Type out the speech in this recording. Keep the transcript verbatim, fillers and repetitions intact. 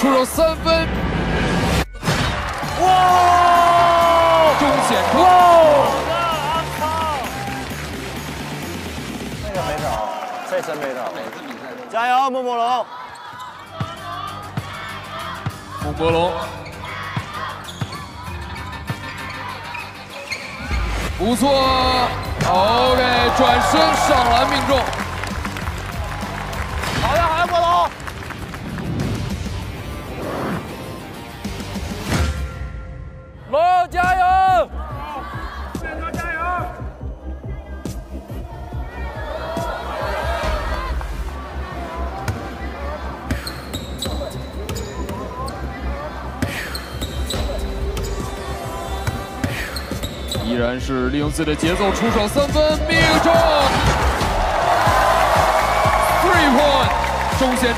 出手三分，哇！中线扣，哇！那个没倒，这真没倒。每次比赛都加油，孟博龙。孟博龙，不错 ，OK， 转身上篮命中。好呀，好呀，博龙。 龙加油！建哥加油！依然是利用自己的节奏出手三分命中 ，three point 中线。